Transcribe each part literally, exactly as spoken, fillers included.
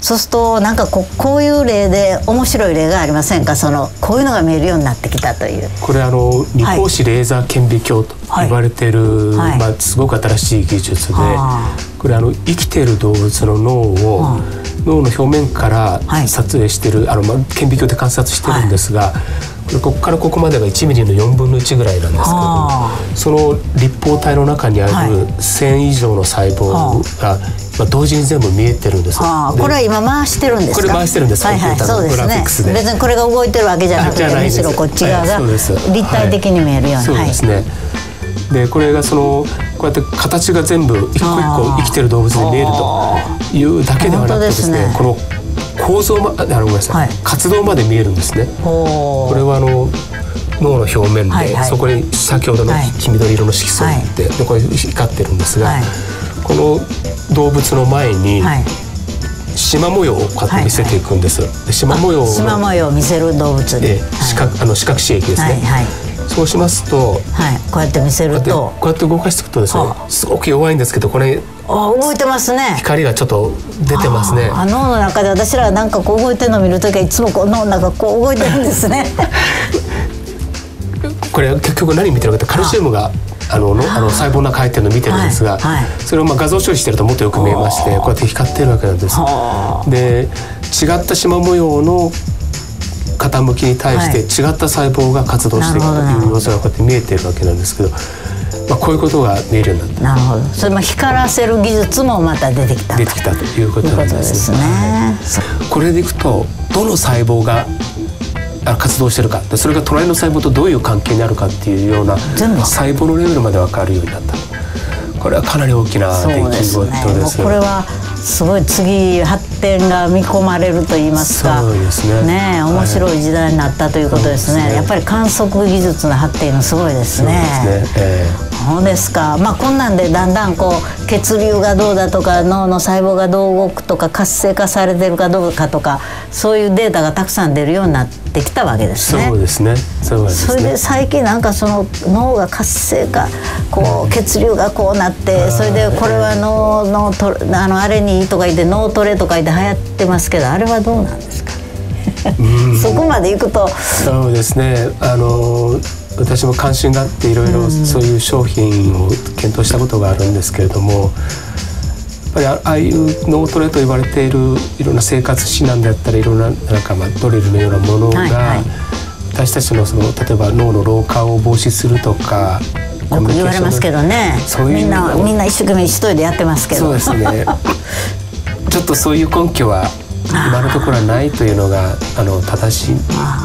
そうするとなんかこう、こういう例で面白い例がありませんか。そのこういうのが見えるようになってきたという。これあの二光子レーザー顕微鏡と言われている、はいはい、まあすごく新しい技術で、これあの生きている動物の脳を脳の表面から撮影している、はい、あのまあ顕微鏡で観察してるんですが、はい、これここからここまでがいちミリのよんぶんのいちぐらいなんですけど、その立方体の中にあるせんいじょうの細胞が、はいまあ同時に全部見えてるんです。これは今回してるんですか。これ回してるんです。はいはい、そうですね。別にこれが動いてるわけじゃなくて、むしろこっち側が立体的に見えるように。そうですね。でこれがそのこうやって形が全部一個一個生きてる動物に見えるというだけではなくてですね、この構造まあごめんなさい、活動まで見えるんですね。これはあの脳の表面で、そこに先ほどの黄緑色の色素ってでこれ光ってるんですが、この動物の前に縞模様をこうやって見せていくんです。縞模様を縞模様を見せる動物で、視覚あの視覚刺激ですね。そうしますと、こうやって見せると、こうやって動かしていくとですね、すごく弱いんですけどこれ動いてますね。光がちょっと出てますね。脳の中で私らなんかこう動いてるのを見るときはいつもこう脳の中こう動いてるんですね。これ結局何見てるかってカルシウムがあのあの細胞の中入ってるのを見てるんですが、それをまあ画像処理してるともっとよく見えまして、こうやって光ってるわけなんです。で違った縞模様の傾きに対して違った細胞が活動しているという様子がこうやって見えてるわけなんですけど、まあこういうことが見えるようになって、それも光らせる技術もまた出てきた出てきたということなんですね。これでいくとどの細胞が活動してるか、それが隣の細胞とどういう関係になるかっていうような細胞のレベルまで分かるようになった。これはかなり大きな出来事ですよね。これはすごい次発展が見込まれると言いますか、そうですね。ね、面白い時代になったということですね。はい、やっぱり観測技術の発展がすごいですね。そうですか。まあこんなんでだんだんこう血流がどうだとか脳の細胞がどう動くとか活性化されてるかどうかとか、そういうデータがたくさん出るようになってきたわけですね。そうですね。そうですね。それで最近なんかその脳が活性化、こう血流がこうなって、それでこれは脳のとあのあれにいいとか言って脳トレとか言って流行ってますけど、あれはどうなんですか。そこまで行くと。そうですね。あの。私も関心があっていろいろそういう商品を検討したことがあるんですけれども、やっぱりああいう脳トレと言われているいろんな生活指南であったりいろんななんかまあドリルのようなものが、はい、はい、私たちのその例えば脳の老化を防止するとかよく言われますけどね。そういうみんなみんな一生懸命一人でやってますけど。そうですね。ちょっとそういう根拠は今のところはないというのがあの正しい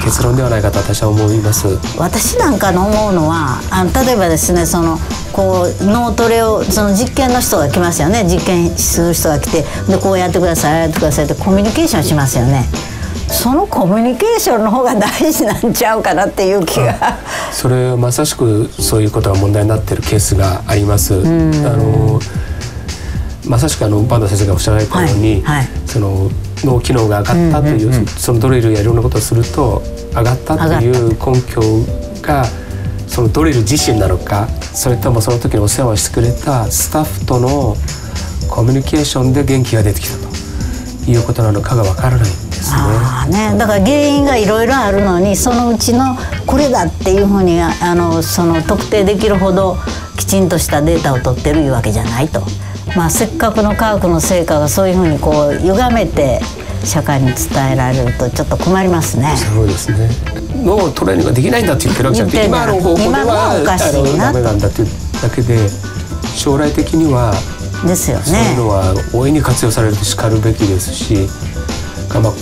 結論ではないかと私は思います。私なんかの思うのは、あの例えばですね、そのこう脳トレをその実験の人が来ますよね。実験する人が来て、でこうやってください、ああやってくださいってコミュニケーションしますよね。そのコミュニケーションの方が大事なんちゃうかなっていう気が。それはまさしくそういうことが問題になっているケースがあります。あのまさしくあの坂東先生がおっしゃられたように、はいはい、その脳機能が上がったというそのドリルやいろんなことをすると上がったという根拠がそのドリル自身なのか、それともその時にお世話をしてくれたスタッフとのコミュニケーションで元気が出てきたということなのかがわからないんですね。あね、だから原因がいろいろあるのにそのうちのこれだっていうふうにあのその特定できるほどきちんとしたデータを取ってるいうわけじゃないと。まあせっかくの科学の成果がそういうふうにこう歪めて社会に伝えられるとちょっと困りますね。そうですね。脳トレーニングができないんだって言ってるわけじゃなくて、今の方法ではおかしいなと、ダメなんだっていうだけで、将来的にはですよね。そういうのは大いに活用されるとしかるべきですし、まあ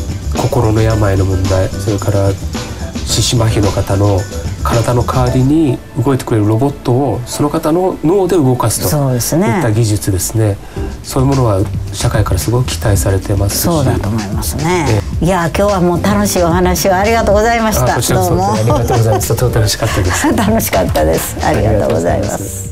心の病の問題、それから四肢麻痺の方の体の代わりに動いてくれるロボットをその方の脳で動かすといった技術ですね。そういうものは社会からすごく期待されてますし。そうだと思いますね。いや今日はもう楽しいお話をありがとうございました。どうもありがとうございました。とても楽しかったです。楽しかったです。ありがとうございます。